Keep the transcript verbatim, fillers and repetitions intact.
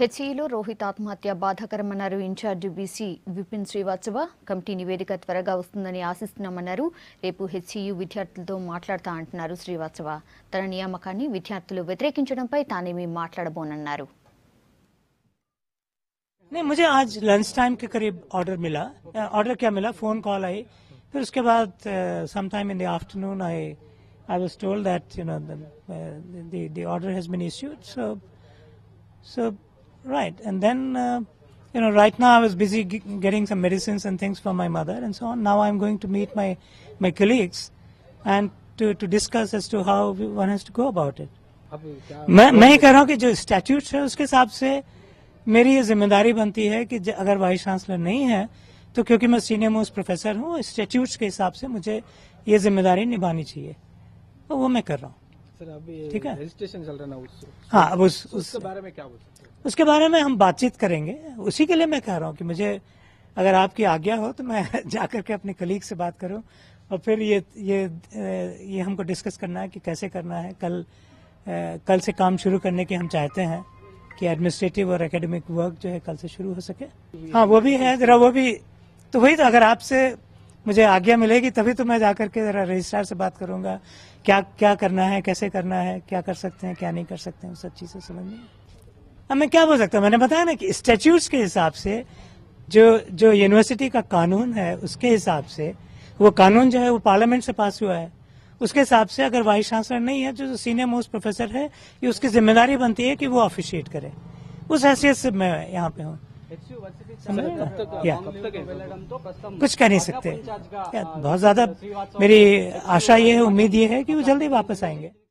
హెచ్ఈలో రోహిత్ ఆత్మహత్య బాధాకరమన్నారు incharge VC Vipin Srivastava committee నివేదిక త్వరగా వస్తుందని ఆశిస్తున్నామన్నారు. రేపు హెచ్ఈయు విద్యార్థులతో మాట్లాడతా అంటున్నారు శ్రీవాత్సవ. తన నియామకాన్ని విద్యార్థులు వ్యతిరేకించడంపై తానేమీ మాట్లాడబోనన్నారు. नहीं मुझे आज लंच टाइम के करीब ऑर्डर मिला. ऑर्डर क्या मिला, फोन कॉल आई. फिर उसके बाद sometime in the afternoon I I was told that you know the the order has been issued. So so right and then uh, you know right now I was busy g getting some medicines and things for my mother and so on. Now I'm going to meet my my colleagues and to to discuss as to how one has to go about it. मैं मैं कह रहा हूँ कि जो statutes है उसके हिसाब से मेरी ये जिम्मेदारी बनती है कि अगर वाइस चांसलर नहीं है तो क्योंकि मैं सीनियर मोस्ट प्रोफेसर हूँ, statutes के हिसाब से मुझे ये जिम्मेदारी निभानी चाहिए. तो वो मैं कर रहा हूँ. ठीक है, रजिस्ट्रेशन चल रहा ना उससे. हाँ, अब उस, उस, उसके बारे में क्या बोल सकते हैं? उसके बारे में हम बातचीत करेंगे. उसी के लिए मैं कह रहा हूँ कि मुझे अगर आपकी आज्ञा हो तो मैं जाकर के अपने कलीग से बात करूँ और फिर ये ये ये हमको डिस्कस करना है कि कैसे करना है. कल कल से काम शुरू करने के हम चाहते हैं कि एडमिनिस्ट्रेटिव और एकेडमिक वर्क जो है कल से शुरू हो सके. हाँ वो भी है जरा, वो भी तो वही. तो अगर आपसे मुझे आज्ञा मिलेगी तभी तो मैं जाकर के जरा रजिस्ट्रार से बात करूंगा क्या क्या करना है, कैसे करना है, क्या कर सकते हैं, क्या नहीं कर सकते हैं, सब चीजें समझ में. अब मैं क्या बोल सकता हूँ, मैंने बताया ना कि स्टैट्यूट्स के हिसाब से जो जो यूनिवर्सिटी का कानून है उसके हिसाब से वो कानून जो है वो पार्लियामेंट से पास हुआ है. उसके हिसाब से अगर वाइस चांसलर नहीं है, जो सीनियर मोस्ट प्रोफेसर है, ये उसकी जिम्मेदारी बनती है कि वो ऑफिशिएट करे. उस हैसियत से मैं यहाँ पे हूँ. कुछ कह नहीं सकते. बहुत ज्यादा मेरी आशा ये है, उम्मीद ये है कि वो जल्दी वापस आएंगे.